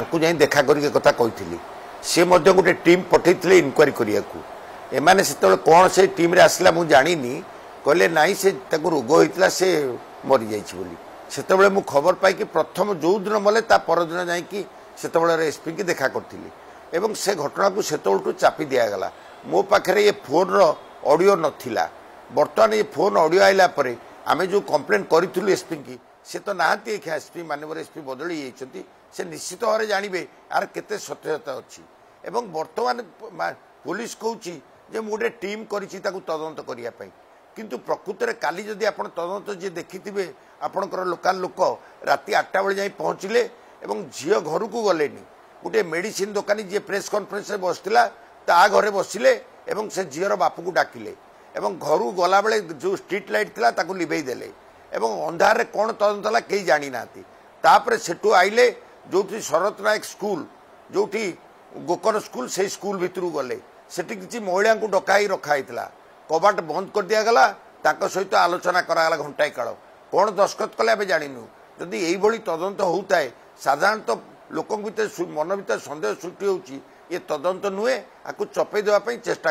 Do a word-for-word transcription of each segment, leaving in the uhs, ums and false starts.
जा देखा करता कही सी गोटे टीम पठे इनक्वारी करिया को एमाने से कौन से टीम रे आसला मुझे जानी कहले नाई से रोग होता से मरी जाते मु खबर पाई प्रथम जो दिन मले ता परदिन जाते एसपी की देखा करी एवं से घटना को से चापी दिगला मो पाखे ये फोन ऑडियो नथिला बर्तमान ये फोन ऑडियो आइला परे आमे जो कंप्लेन करूँ एसपी की से तो नाहती एक एसपी मानवर एसपी बदली जाइए से निश्चित भाव में जानवे यार केते सत्यता अच्छी एवं बर्तमान पुलिस कौच जे मु गोटे टीम कर तदंत करने किंतु प्रकृत में काली जदि आप तदंत जी देखि आपणकर लोकाल लोक राति आठटा बेले जा पहुँचले और झील घर को गले गोटे मेडिसीन दुकानी जी प्रेस कन्फरेन्स बसला ता घरे बसिले और से झीर बापू को डाकिले घर गला बेले जो स्ट्रीट लाइट था लिभेदेले अंधारे कौन तदंत है कई जाणी ना तापर सेठू आइले जो शरत नायक स्कूल जो गोकर्ण स्कूल से स्कूल भितर गले सेठी किसी महिला को डकाई रखाई कबाट बंद कर दिगला सहित आलोचना कराला घंटाए काल कौन दस्खत कले आम जाणीनु जदि यही तदंत होता है साधारणतः लोक भीतर मन भीतर सन्देह सृष्टि होची ये तदंत नुहे आपको चपे देवाई चेष्टा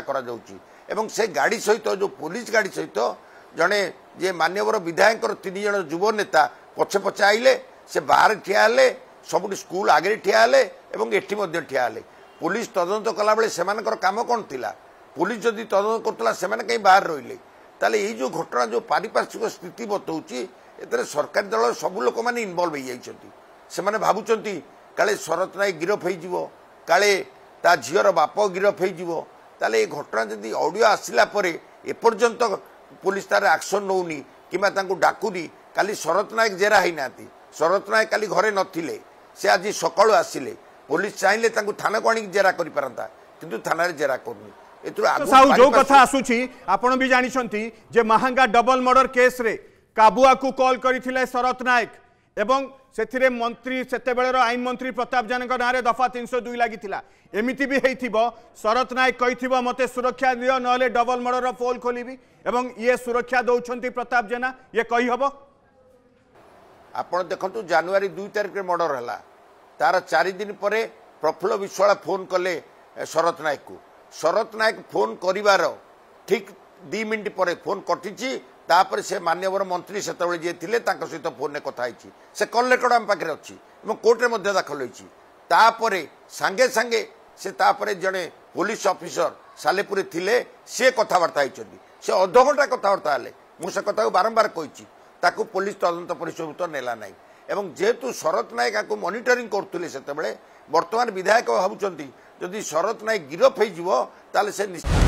एवं से गाड़ी सहित जो पुलिस गाड़ी सहित जड़े जे मान्यवर विधायक तीन जन युव नेता पछे पछे आइले से बाहर ठिया हेले सब स्कूल आगे ठिया हेले एटी ठिया हेले पुलिस तदंत कला बेले से कम कौन था पुलिस जदि तदंत करता से कहीं बाहर रही ताले ये जो घटना जो पारिपार्श्विक स्थिति बताऊँगी एतरे सरकारी दल सब लोक मैंने इनवल्व हो भावुंट काले शरत नायक गिरफ हो काले ता झीर बाप गिरफ हो घटना जदि ऑडियो आसला एपर्यंत पुलिस तार एक्शन नौनी कि डाकुनी काली शरत नायक जेरा होना शरत नायक काली घरे नथिले से आज सकाळु आसिले पुलिस चाहिले थाना को आनी जेरा करि परंता किंतु थाना जेरा करनी तो साहू जो कथा आसूची आपण भी जानते जे महांगा डबल मर्डर केस रे काबुआ को कॉल करथिले शरत नायक एवं सेथिरे मंत्री सेतेबेलर आईन मंत्री प्रताप जान ना दफा तीन सौ दुई लगी एमती भी हो शरत नायक कही मते सुरक्षा दियो नले डबल मर्डर पोल खोलबी एवं ये सुरक्षा दौरान प्रताप जेना ये कही हम आप देखु जनवरी दुई तारिख मर्डर है तार चार दिन पर प्रफुल्ल विश्वाला फोन कले शरत नायक को शरत नायक फोन करिवार ठीक दी मिनट पर फोन कटिची तापर से मान्यवर मंत्री से जी थे सहित फोन में कथी से कल रेकर्ड आम पाखे अच्छी कोर्टे दाखल होती तापर सांगे सांगे से तापर जड़े पुलिस अफिसर सालेपुरी थे सी कथबार्ता होती से अधघंटा कथबार्ता है मुझे कथा बारंबार कही पुलिस तदंत परिशोभित नेला ना एवं जेहेतु शरत नायक आपको मनिटरिंग करते से बर्तमान विधायक भावुंट जदि शरत नायक गिरफ हो निश्चित।